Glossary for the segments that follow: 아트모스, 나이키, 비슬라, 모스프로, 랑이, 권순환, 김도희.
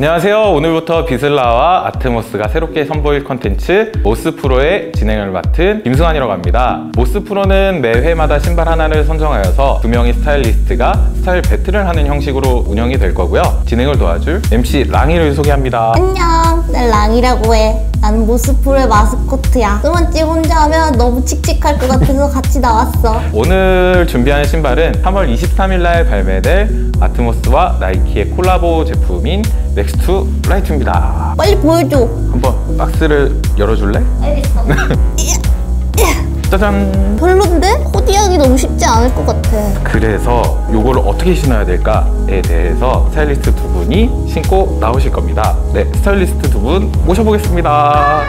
안녕하세요. 오늘부터 비슬라와 아트모스가 새롭게 선보일 컨텐츠 모스프로의 진행을 맡은 김승환이라고 합니다. 모스프로는 매 회마다 신발 하나를 선정하여서 두 명의 스타일리스트가 스타일 배틀을 하는 형식으로 운영이 될 거고요. 진행을 도와줄 MC 랑이를 소개합니다. 안녕, 난 랑이라고 해. 난 모스프로의 마스코트야. 스먼집 혼자 하면 너무 칙칙할 것 같아서 같이 나왔어. 오늘 준비한 신발은 3월 23일날 발매될 아트모스와 나이키의 콜라보 제품인 넥스트 라이트입니다. 빨리 보여줘. 한번 박스를 열어줄래? 알겠어. 짜잔. 별론데? 코디하기 너무 쉽지 않을 것 같아. 그래서 요거를 어떻게 신어야 될까에 대해서 스타일리스트 두 분이 신고 나오실 겁니다. 네, 스타일리스트 두 분 모셔보겠습니다.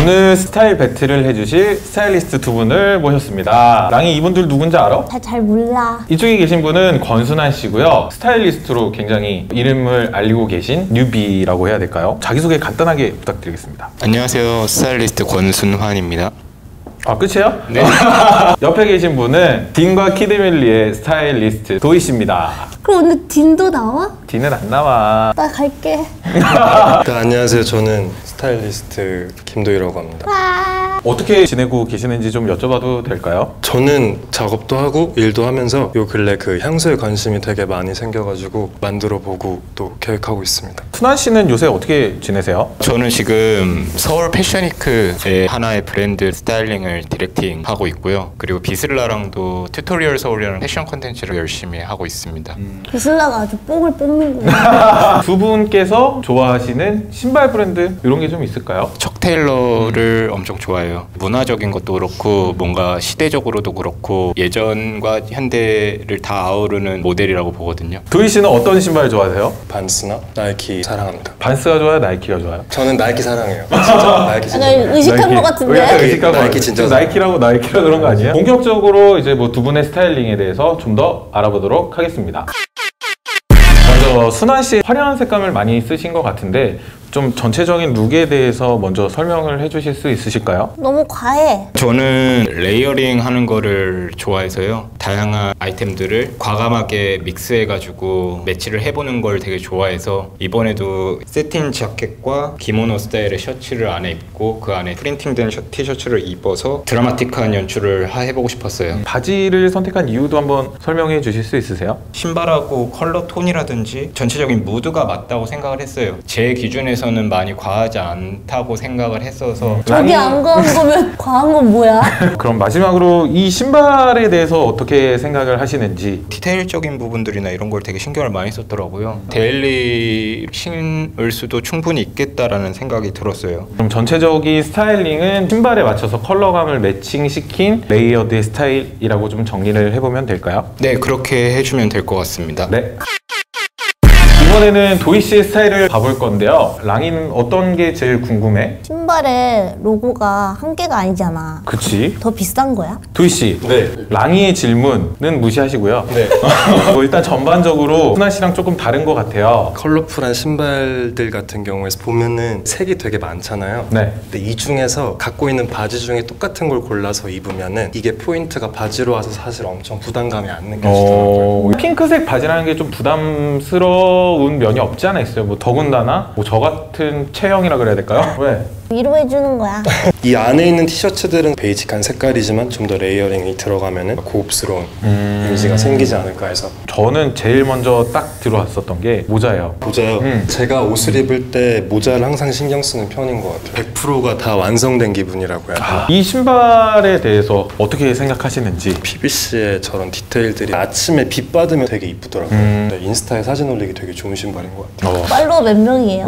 오늘 스타일 배틀을 해주실 스타일리스트 두 분을 모셨습니다. 랑이, 이분들 누군지 알아? 잘 몰라. 이쪽에 계신 분은 권순환 씨고요. 스타일리스트로 굉장히 이름을 알리고 계신 뉴비라고 해야 될까요? 자기소개 간단하게 부탁드리겠습니다. 안녕하세요. 스타일리스트 권순환입니다. 아, 끝이에요? 네. 옆에 계신 분은 딘과 키드밀리의 스타일리스트 도희 씨입니다. 그럼 오늘 딘도 나와? 딘은 안 나와. 나 갈게. 네, 안녕하세요. 저는 스타일리스트 김도희라고 합니다. 어떻게 지내고 계시는지 좀 여쭤봐도 될까요? 저는 작업도 하고 일도 하면서 요 근래 그 향수에 관심이 되게 많이 생겨가지고 만들어보고 또 계획하고 있습니다. 순환 씨는 요새 어떻게 지내세요? 저는 지금 서울 패션위크의 하나의 브랜드 스타일링을 디렉팅하고 있고요. 그리고 비슬라랑도 튜토리얼 서울이라는 패션 콘텐츠를 열심히 하고 있습니다. 비슬라가 아주 뽕을 뽑는구나. 두 분께서 좋아하시는 신발 브랜드 이런 게 좀 있을까요? 척 테일러를 엄청 좋아해요. 문화적인 것도 그렇고 뭔가 시대적으로도 그렇고 예전과 현대를 다 아우르는 모델이라고 보거든요. 도희 씨는 어떤 신발 좋아하세요? 반스나 나이키 사랑합니다. 반스가 좋아요? 나이키가 좋아요? 저는 나이키 사랑해요. 진짜 나이키 진짜. 의식한 거 같은데? 약간 의식한 거 나이키 진짜. 나이키라고 나이키라 그런 거 아니에요? 본격적으로 이제 뭐 두 분의 스타일링에 대해서 좀 더 알아보도록 하겠습니다. 먼저 순환 씨, 화려한 색감을 많이 쓰신 것 같은데 좀 전체적인 룩에 대해서 먼저 설명을 해주실 수 있으실까요? 너무 과해. 저는 레이어링 하는 거를 좋아해서요. 다양한 아이템들을 과감하게 믹스해가지고 매치를 해보는 걸 되게 좋아해서 이번에도 세틴 자켓과 기모노 스타일의 셔츠를 안에 입고 그 안에 프린팅된 티셔츠를 입어서 드라마틱한 연출을 해보고 싶었어요. 바지를 선택한 이유도 한번 설명해 주실 수 있으세요? 신발하고 컬러 톤이라든지 전체적인 무드가 맞다고 생각을 했어요. 제 기준에서 저는 많이 과하지 않다고 생각을 했어서. 저기 안 과한 거면 과한 건 뭐야? 그럼 마지막으로 이 신발에 대해서 어떻게 생각을 하시는지. 디테일적인 부분들이나 이런 걸 되게 신경을 많이 썼더라고요. 데일리 신을 수도 충분히 있겠다라는 생각이 들었어요. 그럼 전체적인 스타일링은 신발에 맞춰서 컬러감을 매칭시킨 레이어드의 스타일이라고 좀 정리를 해보면 될까요? 네, 그렇게 해주면 될 것 같습니다. 네. 이번에는 도희 씨의 스타일을 봐볼 건데요. 랑이는 어떤 게 제일 궁금해? 신발에 로고가 한 개가 아니잖아. 그치? 더 비싼 거야? 도희 씨, 네. 랑이의 질문은 무시하시고요. 네. 뭐 일단 전반적으로 순환 씨랑 조금 다른 것 같아요. 컬러풀한 신발들 같은 경우에서 보면은 색이 되게 많잖아요. 네. 근데 이 중에서 갖고 있는 바지 중에 똑같은 걸 골라서 입으면은 이게 포인트가 바지로 와서 사실 엄청 부담감이 안 느껴지더라고요. 핑크색 바지라는 게 좀 부담스러워. 운 면이 없지 않아 있어요. 뭐 더군다나 뭐 저 같은 체형이라 그래야 될까요? 왜? 위로해주는 거야. 이 안에 있는 티셔츠들은 베이직한 색깔이지만 좀 더 레이어링이 들어가면 고급스러운 이미지가 생기지 않을까 해서. 저는 제일 먼저 딱 들어왔었던 게 모자예요. 모자요? 제가 옷을 입을 때 모자를 항상 신경 쓰는 편인 것 같아요. 100%가 다 완성된 기분이라고 해야 되나? 이 신발에 대해서 어떻게 생각하시는지. PVC의 저런 디테일들이 아침에 빛 받으면 되게 이쁘더라고요. 네, 인스타에 사진 올리기 되게 좋은 신발인 것 같아요. 팔로워 몇 명이에요?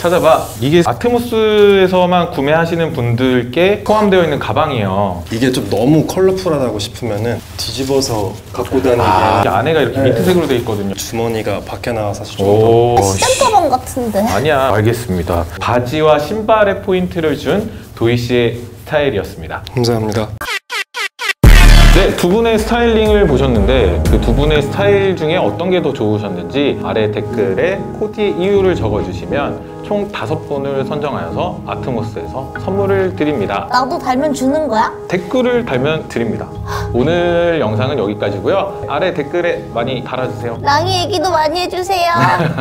찾아봐. 이게 아트모스에서만 구매하시는 분들께 포함되어 있는 가방이에요. 이게 좀 너무 컬러풀하다고 싶으면은 뒤집어서 갖고 다니는. 아, 안에가 이렇게 민트색으로 되어 있거든요. 주머니가 밖에 나와서 좀 더 시장가방 같은데. 아니야. 알겠습니다. 바지와 신발에 포인트를 준 도희 씨의 스타일이었습니다. 감사합니다. 네, 두 분의 스타일링을 보셨는데 그 두 분의 스타일 중에 어떤 게 더 좋으셨는지 아래 댓글에 코디의 이유를 적어주시면 총 5분을 선정하여서 아트모스에서 선물을 드립니다. 나도 달면 주는 거야? 댓글을 달면 드립니다. 오늘 영상은 여기까지고요. 아래 댓글에 많이 달아주세요. 랑이 얘기도 많이 해주세요.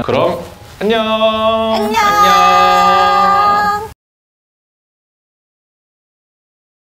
그럼 안녕. 안녕.